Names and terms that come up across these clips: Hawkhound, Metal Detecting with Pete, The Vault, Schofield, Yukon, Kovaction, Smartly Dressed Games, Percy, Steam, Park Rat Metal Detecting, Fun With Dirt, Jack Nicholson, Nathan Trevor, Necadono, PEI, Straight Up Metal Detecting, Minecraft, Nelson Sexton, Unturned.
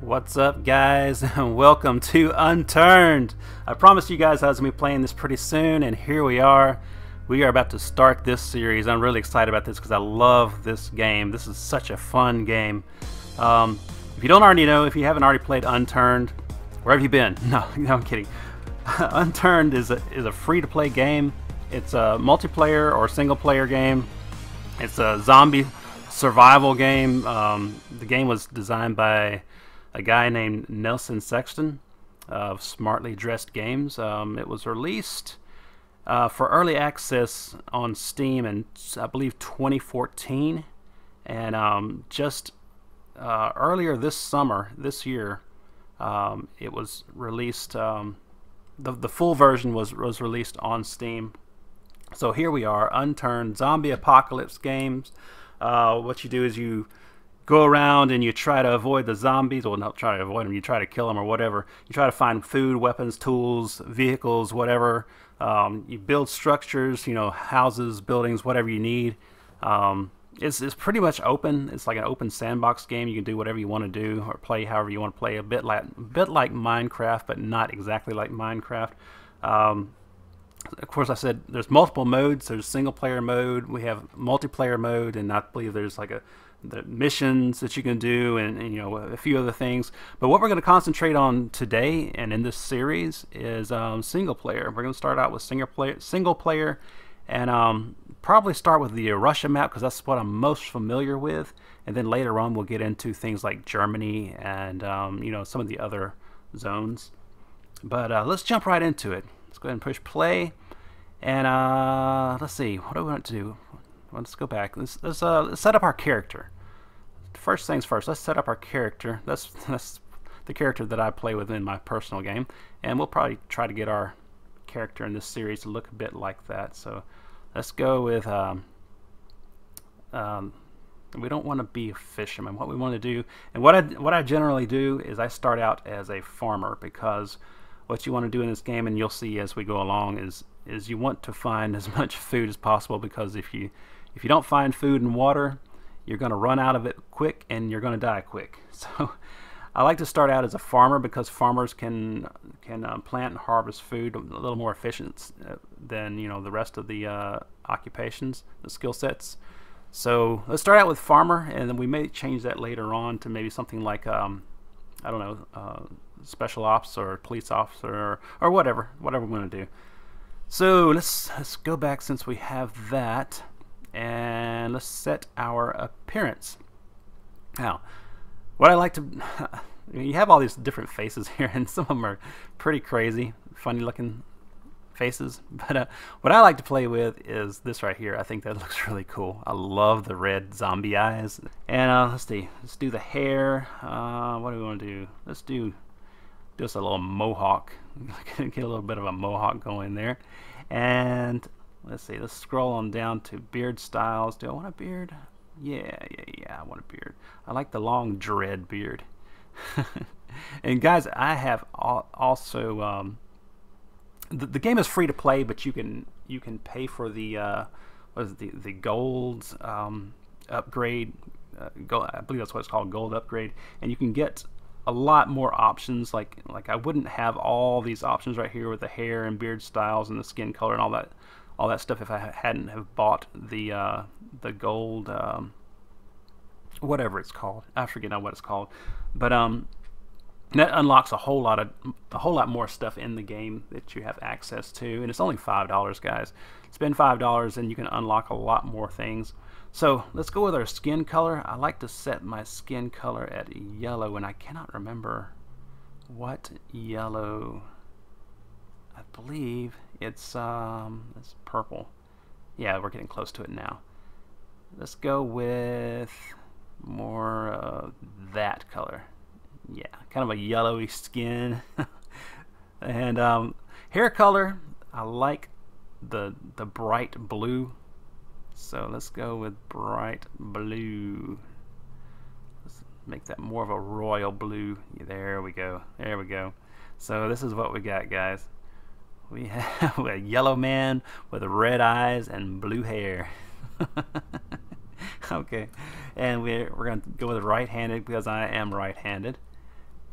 What's up, guys, and welcome to Unturned. I promised you guys I was gonna be playing this pretty soon, and here we are. We are about to start this series. I'm really excited about this because I love this game. This is such a fun game. If you don't already know, if you haven't already played Unturned, where have you been? No, I'm kidding. Unturned is a free-to-play game. It's a multiplayer or single-player game. It's a zombie survival game. The game was designed by a guy named Nelson Sexton of Smartly Dressed Games. It was released for early access on Steam in, I believe, 2014, and just earlier this summer, this year, it was released. The full version was released on Steam. So here we are, Unturned zombie apocalypse games. What you do is you go around and you try to avoid the zombies, or not try to avoid them, you try to kill them or whatever. You try to find food, weapons, tools, vehicles, whatever. You build structures, you know, houses, buildings, whatever you need. It's pretty much open. It's like an open sandbox game. You can do whatever you want to do or play however you want to play. A bit like Minecraft, but not exactly like Minecraft. Of course, I said there's multiple modes. There's single player mode, we have multiplayer mode, and I believe there's like the missions that you can do, and you know, a few other things. But what we're going to concentrate on today and in this series is single player. We're going to start out with single player, and probably start with the Russia map because that's what I'm most familiar with. And then later on, we'll get into things like Germany and you know, some of the other zones. But let's jump right into it. Let's go ahead and push play, and let's see, what do we want to do? Let's go back. Let's set up our character. First things first, let's set up our character. That's the character that I play with in my personal game, and we'll probably try to get our character in this series to look a bit like that. So let's go with we don't want to be a fisherman. What we want to do, and what I generally do, is I start out as a farmer, because what you want to do in this game, and you'll see as we go along, is you want to find as much food as possible, because if you don't find food and water, you're going to run out of it quick and you're going to die quick. So I like to start out as a farmer, because farmers can plant and harvest food a little more efficient than, you know, the rest of the occupations, the skill sets. So let's start out with farmer, and then we may change that later on to maybe something like I don't know, special ops or police officer or whatever we want to do. So let's go back, since we have that, and let's set our appearance. Now, what I like to, you have all these different faces here, and some of them are pretty crazy, funny looking faces, but what I like to play with is this right here. I think that looks really cool. I love the red zombie eyes. And let's see, let's do the hair. What do we want to do? Let's do just a little mohawk. Get a little bit of a mohawk going there. And let's see, let's scroll on down to beard styles. Do I want a beard? Yeah, I want a beard. I like the long dread beard. And guys, I have also the game is free to play, but you can pay for the what is it, the gold upgrade. Gold, I believe that's what it's called, gold upgrade, and you can get a lot more options. Like I wouldn't have all these options right here with the hair and beard styles and the skin color and all that stuff if I hadn't have bought the gold whatever it's called. I forget now what it's called, but that unlocks a whole lot more stuff in the game that you have access to, and it's only $5, guys. Spend $5 and you can unlock a lot more things. So let's go with our skin color. I like to set my skin color at yellow, and I cannot remember what yellow. I believe it's purple. Yeah, we're getting close to it now. Let's go with more of that color. Yeah, kind of a yellowy skin. And hair color, I like the bright blue, so let's go with bright blue. Let's make that more of a royal blue. Yeah, there we go. So this is what we got, guys. We have a yellow man with red eyes and blue hair. Okay, and we're going to go with right-handed because I am right-handed.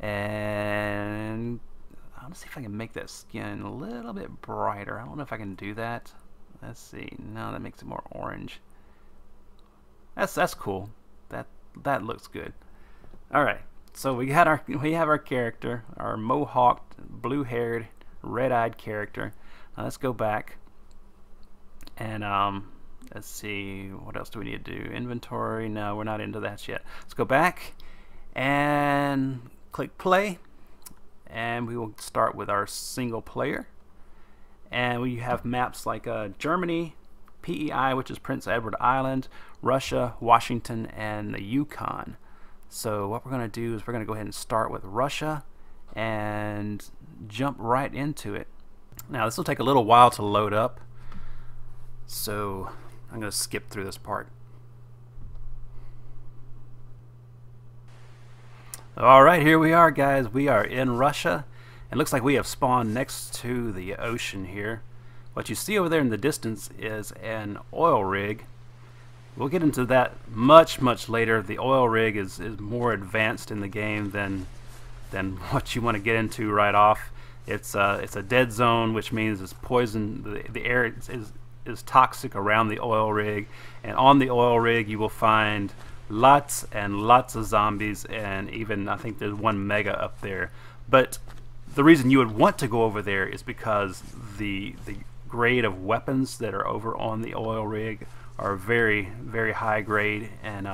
And I'll see if I can make that skin a little bit brighter. I don't know if I can do that. Let's see. No, that makes it more orange. That's cool. That looks good. All right. So we have our character, our mohawked, blue-haired, red-eyed character. Now let's go back and let's see, what else do we need to do? Inventory? No, we're not into that yet. Let's go back and click play, and we will start with our single player. And we have maps like Germany, PEI, which is Prince Edward Island, Russia, Washington, and the Yukon. So what we're going to do is we're going to go ahead and start with Russia and jump right into it. Now this will take a little while to load up, so I'm going to skip through this part. Alright, here we are, guys. We are in Russia. It looks like we have spawned next to the ocean here. What you see over there in the distance is an oil rig. We'll get into that much later. The oil rig is more advanced in the game than what you want to get into right off. It's a dead zone, which means it's poison. The air is toxic around the oil rig, and on the oil rig you will find lots and lots of zombies, and even I think there's one mega up there. But the reason you would want to go over there is because the grade of weapons that are over on the oil rig are very, very high grade, and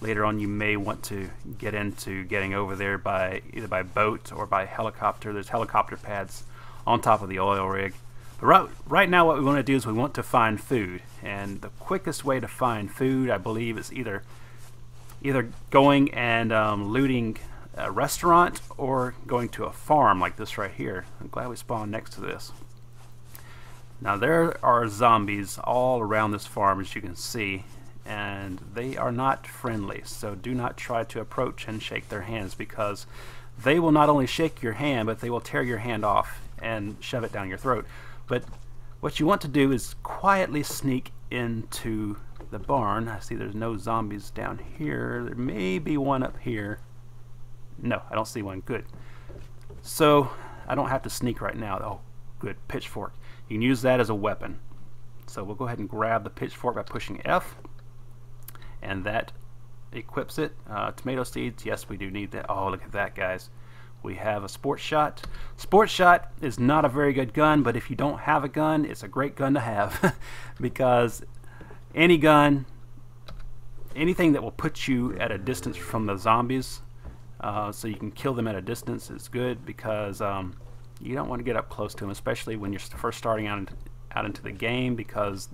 later on you may want to get into getting over there by either by boat or by helicopter. There's helicopter pads on top of the oil rig. But right now what we want to do is we want to find food, and the quickest way to find food, I believe, is either going and looting a restaurant or going to a farm like this right here. I'm glad we spawned next to this. Now there are zombies all around this farm, as you can see, and they are not friendly, so do not try to approach and shake their hands, because they will not only shake your hand, but they will tear your hand off and shove it down your throat. But what you want to do is quietly sneak into the barn. I see there's no zombies down here. There may be one up here. No, I don't see one. Good. So I don't have to sneak right now. Oh, good. Pitchfork. You can use that as a weapon. So we'll go ahead and grab the pitchfork by pushing F, and that equips it. Tomato seeds, yes, we do need that. Oh, look at that, guys. We have a sports shot. Sports shot is not a very good gun, but if you don't have a gun, it's a great gun to have because any gun, anything that will put you at a distance from the zombies, so you can kill them at a distance, is good, because you don't want to get up close to them, especially when you're first starting out into the game, because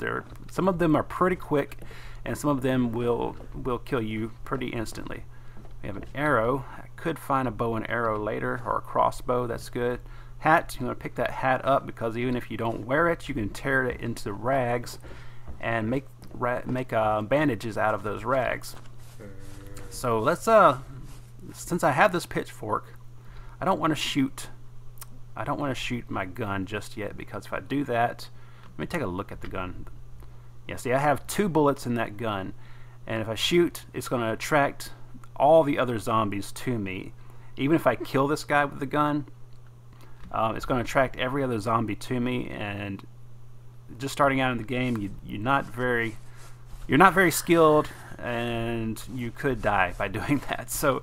some of them are pretty quick, and some of them will kill you pretty instantly. We have an arrow. I could find a bow and arrow later, or a crossbow. That's good. Hat. You want to pick that hat up, because even if you don't wear it, you can tear it into rags and make bandages out of those rags. So let's since I have this pitchfork, I don't want to shoot my gun just yet, because if I do that, let me take a look at the gun. Yeah, see, I have 2 bullets in that gun, and if I shoot, it's going to attract all the other zombies to me. Even if I kill this guy with the gun, it's going to attract every other zombie to me. And just starting out in the game, you're not very skilled, and you could die by doing that. So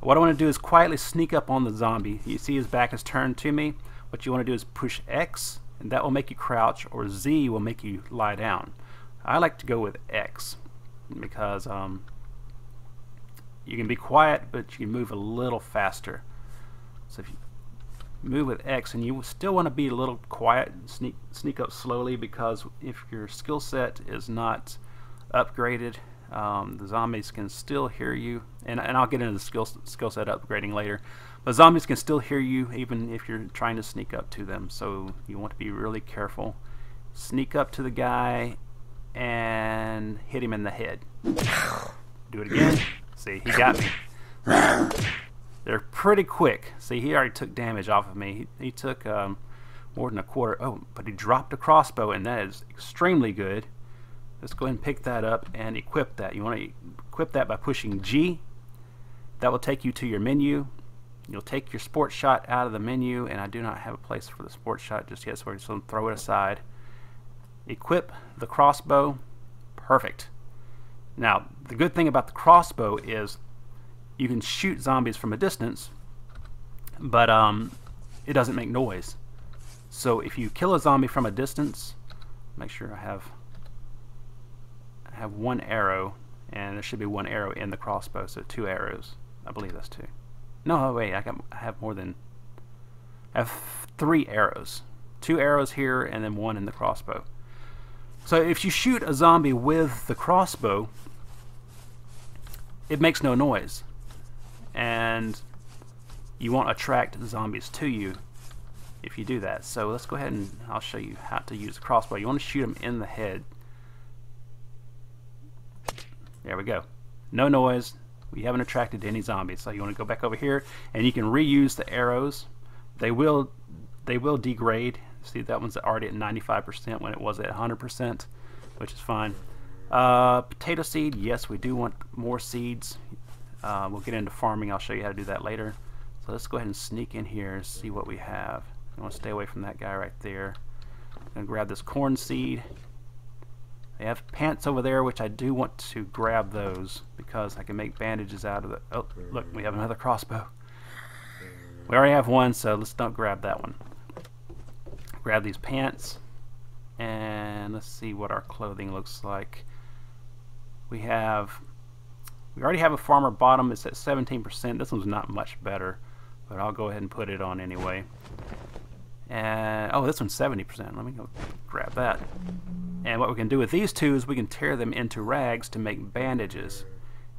what I want to do is quietly sneak up on the zombie. You see his back is turned to me. What you want to do is push X, and that will make you crouch, or Z will make you lie down. I like to go with X, because you can be quiet, but you can move a little faster. So if you move with X, and you still want to be a little quiet, sneak up slowly, because if your skill set is not upgraded, the zombies can still hear you, and I'll get into the skill set upgrading later, but zombies can still hear you even if you're trying to sneak up to them, so you want to be really careful. Sneak up to the guy and hit him in the head. Do it again. See, he got me. They're pretty quick. See, he already took damage off of me. He took more than a quarter. Oh, but he dropped a crossbow, and that is extremely good. Let's go ahead and pick that up and equip that. You want to equip that by pushing G. That will take you to your menu. You'll take your sports shot out of the menu, and I do not have a place for the sports shot just yet, so we're just going to throw it aside. Equip the crossbow. Perfect. Now, the good thing about the crossbow is you can shoot zombies from a distance, but it doesn't make noise. So if you kill a zombie from a distance, make sure I have one arrow, and there should be one arrow in the crossbow, so two arrows. I believe that's two. No, wait, I have three arrows. Two arrows here, and then one in the crossbow. So if you shoot a zombie with the crossbow, it makes no noise, and you won't attract zombies to you if you do that. So let's go ahead and I'll show you how to use the crossbow. You want to shoot them in the head. There we go. No noise. We haven't attracted any zombies. So you want to go back over here, and you can reuse the arrows. They will degrade. See, that one's already at 95% when it was at 100%, which is fine. Potato seed, yes, we do want more seeds. We'll get into farming. I'll show you how to do that later. So let's go ahead and sneak in here and see what we have. I want to stay away from that guy right there. I'm going to grab this corn seed. They have pants over there, which I do want to grab those because I can make bandages out of the... Oh, look, we have another crossbow. We already have one, so let's not grab that one. Grab these pants, and let's see what our clothing looks like. We already have a farmer bottom. It's at 17%. This one's not much better, but I'll go ahead and put it on anyway. And oh, this one's 70%. Let me go grab that. And what we can do with these two is we can tear them into rags to make bandages.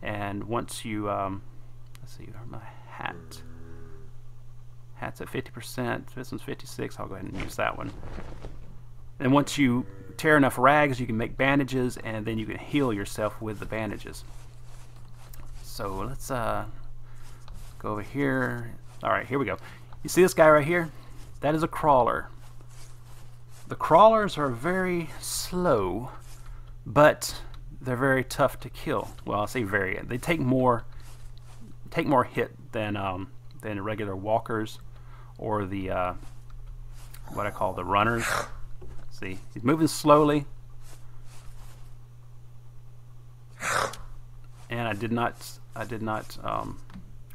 And once you, let's see, my hat. That's at 50%. This one's 56. I'll go ahead and use that one. And once you tear enough rags, you can make bandages, and then you can heal yourself with the bandages. So let's go over here. All right, here we go. You see this guy right here? That is a crawler. The crawlers are very slow, but they're very tough to kill. Well, I say very. They take more hit than regular walkers, or the what I call the runners. See, he's moving slowly, and I did not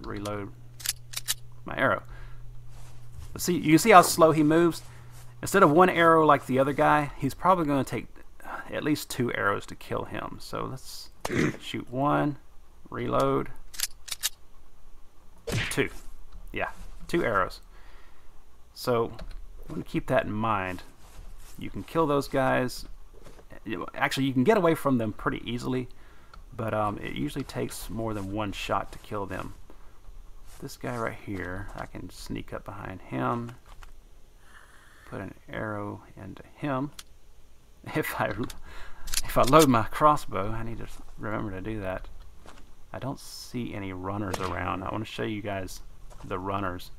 reload my arrow. But see, you see how slow he moves. Instead of one arrow like the other guy, he's probably going to take at least two arrows to kill him. So let's shoot one, reload, two. Yeah, two arrows. So I'm going to keep that in mind. You can kill those guys. Actually, you can get away from them pretty easily, but it usually takes more than one shot to kill them. This guy right here, I can sneak up behind him, put an arrow into him. If I load my crossbow, I need to remember to do that. I don't see any runners around. I want to show you guys the runners.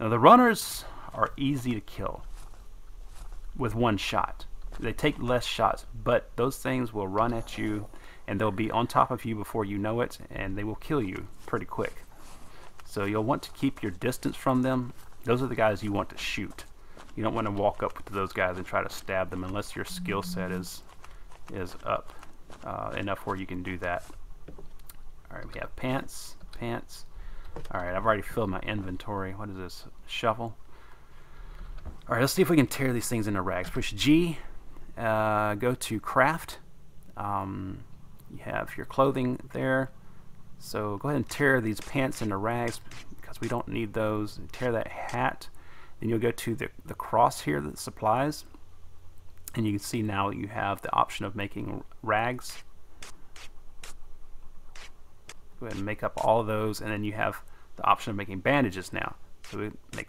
Now, the runners are easy to kill with one shot. They take less shots, but those things will run at you, and they'll be on top of you before you know it, and they will kill you pretty quick. So you'll want to keep your distance from them. Those are the guys you want to shoot. You don't want to walk up to those guys and try to stab them unless your skill set is up enough where you can do that. All right, we have pants, pants. All right, I've already filled my inventory. What is this? Shovel. All right, let's see if we can tear these things into rags. Push G, go to craft. You have your clothing there. So go ahead and tear these pants into rags because we don't need those. And tear that hat. Then you'll go to the cross here, that supplies. And you can see now you have the option of making rags. Go ahead and make up all of those, and then you have the option of making bandages now. So we make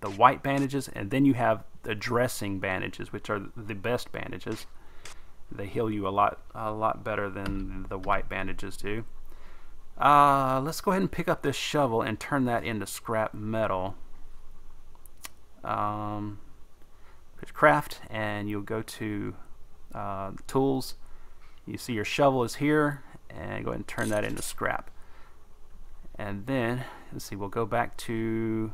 the white bandages, and then you have the dressing bandages, which are the best bandages. They heal you a lot better than the white bandages do. Let's go ahead and pick up this shovel and turn that into scrap metal. Push craft, and you'll go to tools. You see your shovel is here, and go ahead and turn that into scrap. And then, let's see, we'll go back to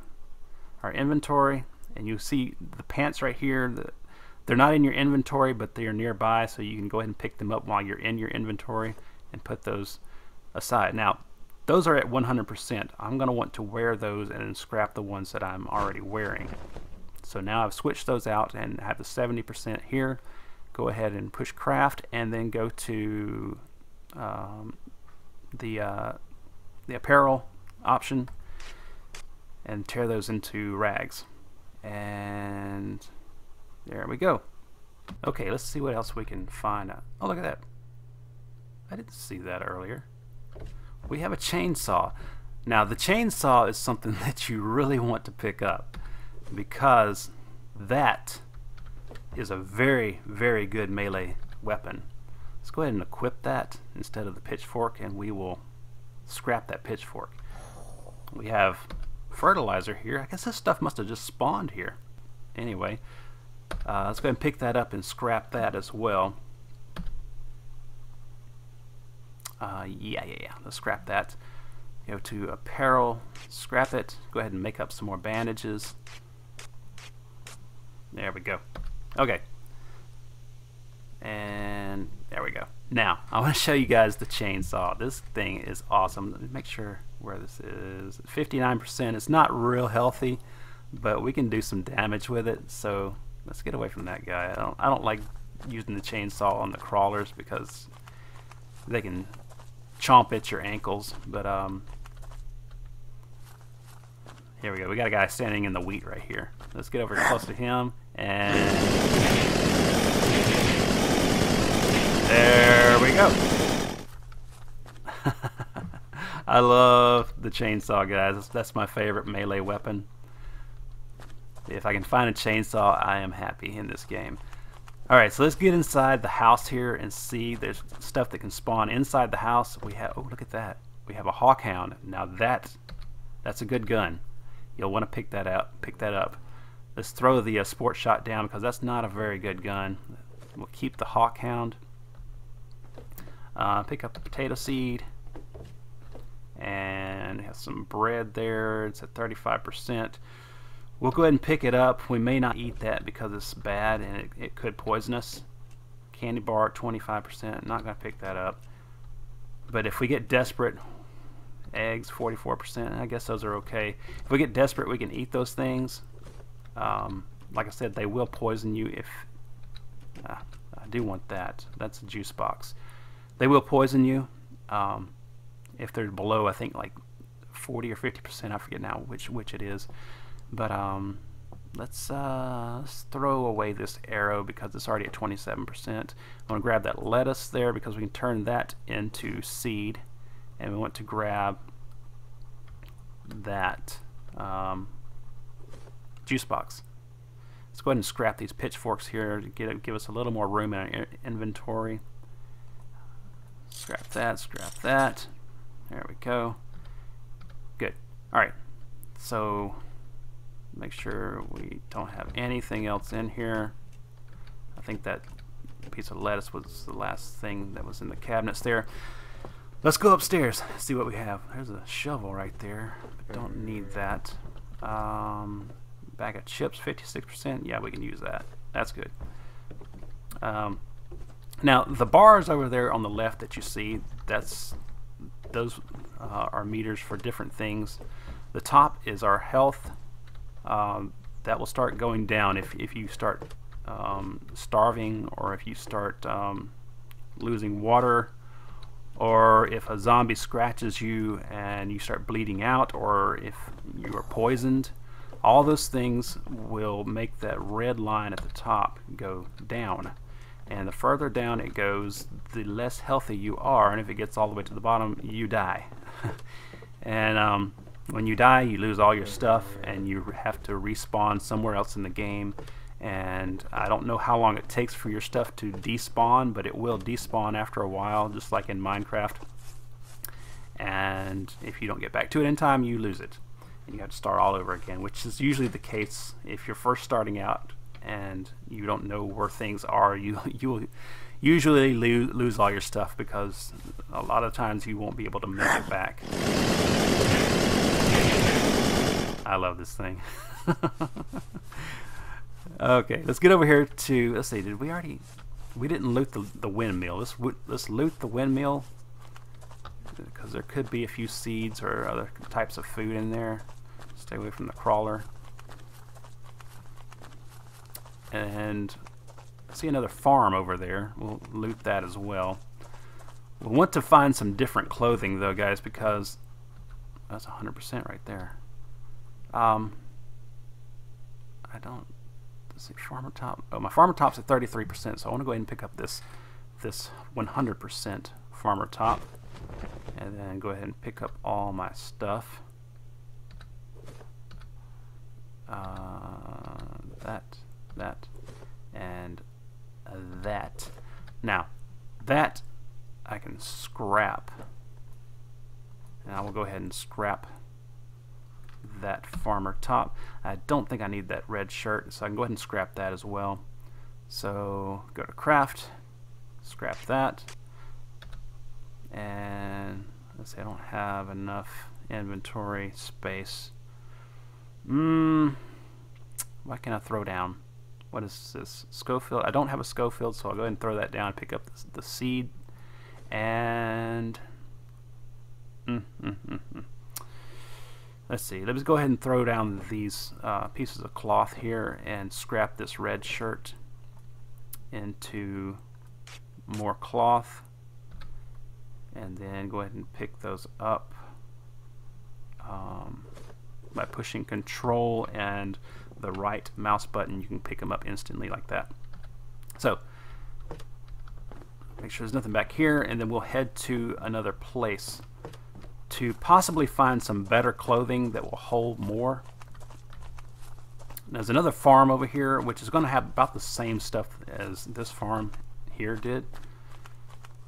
our inventory, and you'll see the pants right here. They're not in your inventory, but they're nearby, so you can go ahead and pick them up while you're in your inventory and put those aside. Now, those are at 100%. I'm going to want to wear those and then scrap the ones that I'm already wearing. So now I've switched those out and have the 70% here. Go ahead and push craft, and then go to the apparel option and tear those into rags. And there we go. Okay, let's see what else we can find out. Oh, look at that. I didn't see that earlier. We have a chainsaw. Now, the chainsaw is something that you really want to pick up, because that is a very, very good melee weapon. Let's go ahead and equip that instead of the pitchfork, and we will scrap that pitchfork. We have fertilizer here. I guess this stuff must have just spawned here. Anyway, let's go ahead and pick that up and scrap that as well. Let's scrap that. Go to apparel, scrap it. Go ahead and make up some more bandages. There we go. Okay. And there we go. Now, I want to show you guys the chainsaw. This thing is awesome. Let me make sure where this is. 59%. It's not real healthy, but we can do some damage with it. So let's get away from that guy. I don't like using the chainsaw on the crawlers because they can chomp at your ankles. But here we go. We got a guy standing in the wheat right here. Let's get over close to him, and there we go. I love the chainsaw, guys. That's my favorite melee weapon. If I can find a chainsaw, I am happy in this game. Alright, so let's get inside the house here and see. There's stuff that can spawn inside the house. We have, oh, look at that. We have a Hawkhound. Now that's a good gun. You'll want to pick that up. Let's throw the sport shot down, because that's not a very good gun. We'll keep the Hawkhound. Pick up the potato seed, and have some bread there. It's at 35%. We'll go ahead and pick it up. We may not eat that because it's bad and it could poison us. Candy bar, 25%. Not going to pick that up. But if we get desperate, eggs, 44%. I guess those are okay. If we get desperate, we can eat those things. Like I said, they will poison you if... I do want that. That's a juice box. They will poison you if they're below, I think, like 40 or 50%. I forget now which it is. But let's throw away this arrow because it's already at 27%. I'm going to grab that lettuce there because we can turn that into seed. And we want to grab that juice box. Let's go ahead and scrap these pitchforks here to give us a little more room in our inventory. Scrap that, scrap that. There we go. Good. Alright, so make sure we don't have anything else in here. I think that piece of lettuce was the last thing that was in the cabinets there. Let's go upstairs, see what we have. There's a shovel right there, but don't need that. Bag of chips, 56%. Yeah, we can use that. That's good. Now, the bars over there on the left that you see, those are meters for different things. The top is our health. That will start going down if you start starving, or if you start losing water, or if a zombie scratches you and you start bleeding out, or if you are poisoned. All those things will make that red line at the top go down. And the further down it goes, the less healthy you are, and if it gets all the way to the bottom, you die. And when you die, you lose all your stuff, and you have to respawn somewhere else in the game. And I don't know how long it takes for your stuff to despawn, but it will despawn after a while, just like in Minecraft. And if you don't get back to it in time, you lose it. And you have to start all over again, which is usually the case if you're first starting out and you don't know where things are. You usually lose all your stuff because a lot of times you won't be able to make it back. I love this thing. Okay, let's get over here to, let's see, did we already, we didn't loot the windmill. Let's loot the windmill because there could be a few seeds or other types of food in there. Stay away from the crawler. And I see another farm over there. We'll loot that as well. We'll want to find some different clothing though, guys, because that's 100% right there. I don't see farmer top. Oh, my farmer top's at 33%, so I want to go ahead and pick up this 100% farmer top, and then go ahead and pick up all my stuff. That, and that. Now, that I can scrap, and I will go ahead and scrap that farmer top. I don't think I need that red shirt, so I can go ahead and scrap that as well. So go to craft, scrap that, and let's see, I don't have enough inventory space. Why can't I throw down? What is this? Schofield? I don't have a Schofield, so I'll go ahead and throw that down, pick up the seed, and let's see, let's go ahead and throw down these pieces of cloth here and scrap this red shirt into more cloth, and then go ahead and pick those up by pushing control and the right mouse button. You can pick them up instantly like that. So make sure there's nothing back here, and then we'll head to another place to possibly find some better clothing that will hold more. And there's another farm over here which is going to have about the same stuff as this farm here did,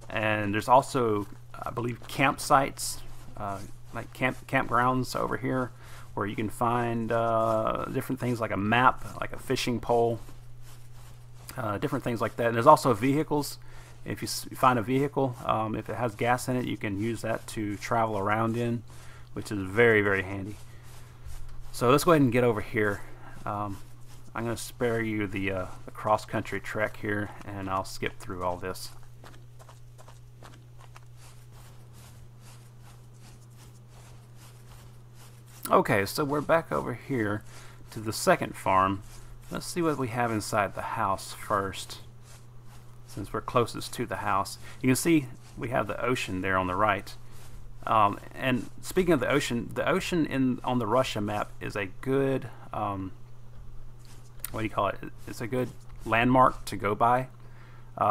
and there's also, I believe, campsites, like campgrounds over here where you can find different things like a map, like a fishing pole, different things like that. And there's also vehicles. If you find a vehicle, if it has gas in it, you can use that to travel around in, which is very, very handy. So let's go ahead and get over here. I'm going to spare you the cross-country trek here, and I'll skip through all this. Okay, so we're back over here to the second farm. Let's see what we have inside the house first, since we're closest to the house. You can see we have the ocean there on the right. And speaking of the ocean on the Russia map is a good, what do you call it? It's a good landmark to go by. You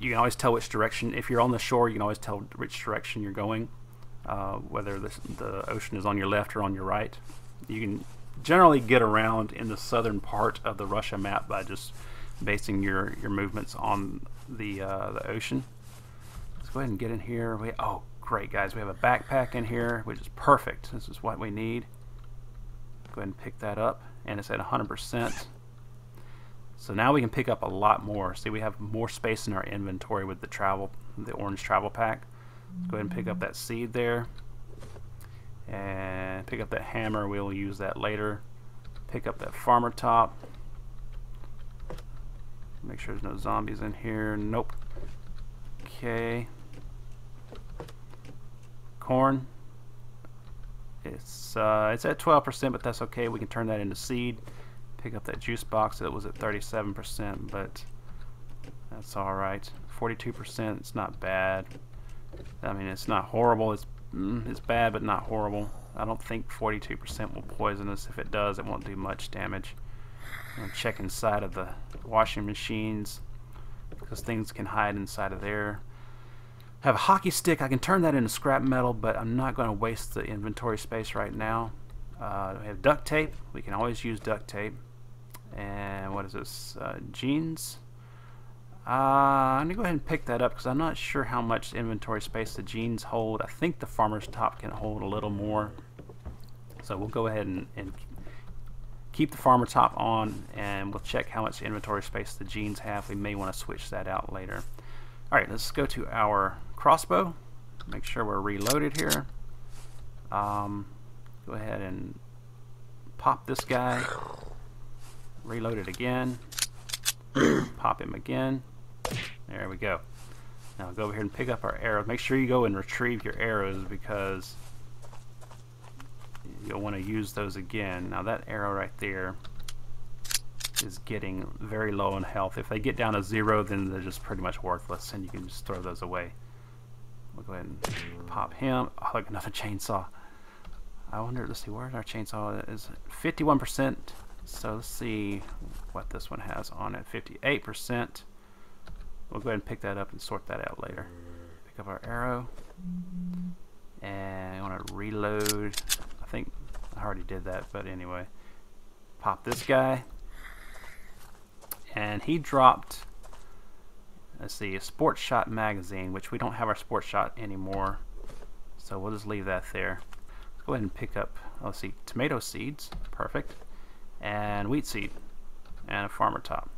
can always tell which direction, if you're on the shore, you can always tell which direction you're going, whether the ocean is on your left or on your right. You can generally get around in the southern part of the Russia map by just basing your movements on the ocean. Let's go ahead and get in here. Oh, great, guys, we have a backpack in here, which is perfect. This is what we need. Go ahead and pick that up, and it's at 100%. So now we can pick up a lot more. See, we have more space in our inventory with the orange travel pack. Let's go ahead and pick up that seed there, and pick up that hammer. We'll use that later. Pick up that farmer top. Make sure there's no zombies in here. Nope. Okay. Corn. It's at 12%, but that's okay. We can turn that into seed. Pick up that juice box. It was at 37%, but that's all right. 42%. It's not bad. I mean, it's not horrible. It's bad, but not horrible. I don't think 42% will poison us. If it does, it won't do much damage. And check inside of the washing machines, because things can hide inside of there. I have a hockey stick. I can turn that into scrap metal, but I'm not going to waste the inventory space right now. We have duct tape. We can always use duct tape. And what is this? Jeans. I'm going to go ahead and pick that up because I'm not sure how much inventory space the jeans hold. I think the farmer's top can hold a little more. So we'll go ahead and Keep the farmer top on, and we'll check how much inventory space the jeans have. We may want to switch that out later. Alright, let's go to our crossbow. Make sure we're reloaded here. Go ahead and pop this guy. Reload it again. Pop him again. There we go. Now go over here and pick up our arrows. Make sure you go and retrieve your arrows because you'll want to use those again. Now that arrow right there is getting very low in health. If they get down to 0, then they're just pretty much worthless and you can just throw those away. We'll go ahead and pop him. Oh, look, another chainsaw. I wonder, let's see, where's our chainsaw? Is 51%. So let's see what this one has on it. 58%. We'll go ahead and pick that up and sort that out later. Pick up our arrow. And I want to reload. I think I already did that, but anyway. Pop this guy. And he dropped, let's see, a Sports Shot magazine, which we don't have our Sports Shot anymore. So we'll just leave that there. Let's go ahead and pick up, let's see, tomato seeds. Perfect. And wheat seed. And a farmer top.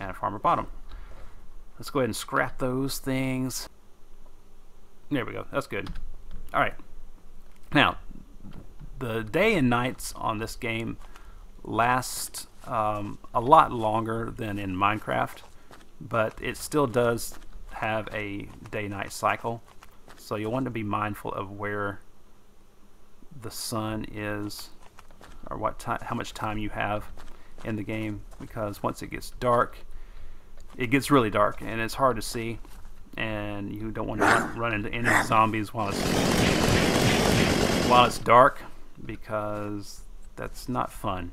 And a farmer bottom. Let's go ahead and scrap those things. There we go. That's good. All right. Now, the day and nights on this game last a lot longer than in Minecraft, but it still does have a day-night cycle. So you'll want to be mindful of where the sun is or what time, how much time you have in the game, because once it gets dark, it gets really dark and it's hard to see, and you don't want to run into any zombies while it's dark, because that's not fun.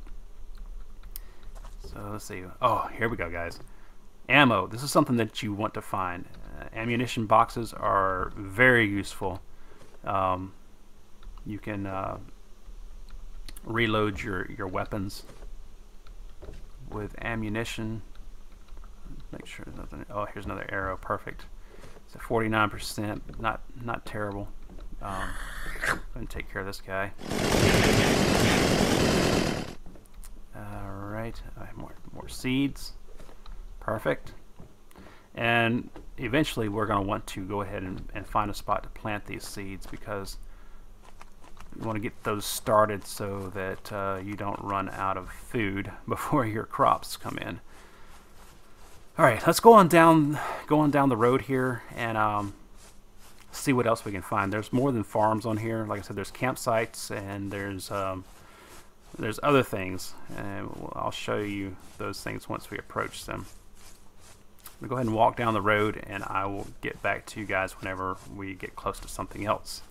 So let's see. Oh, here we go, guys. Ammo. This is something that you want to find. Ammunition boxes are very useful. You can reload your weapons with ammunition. Make sure there's nothing. Oh, here's another arrow. Perfect. It's a 49%. Not terrible. Go ahead and take care of this guy. All right. I have more seeds. Perfect. And eventually, we're going to want to go ahead and find a spot to plant these seeds, because you want to get those started so that you don't run out of food before your crops come in. All right, let's go on down the road here and see what else we can find. There's more than farms on here. Like I said, there's campsites and there's other things, and I'll show you those things once we approach them. We'll go ahead and walk down the road, and I will get back to you guys whenever we get close to something else.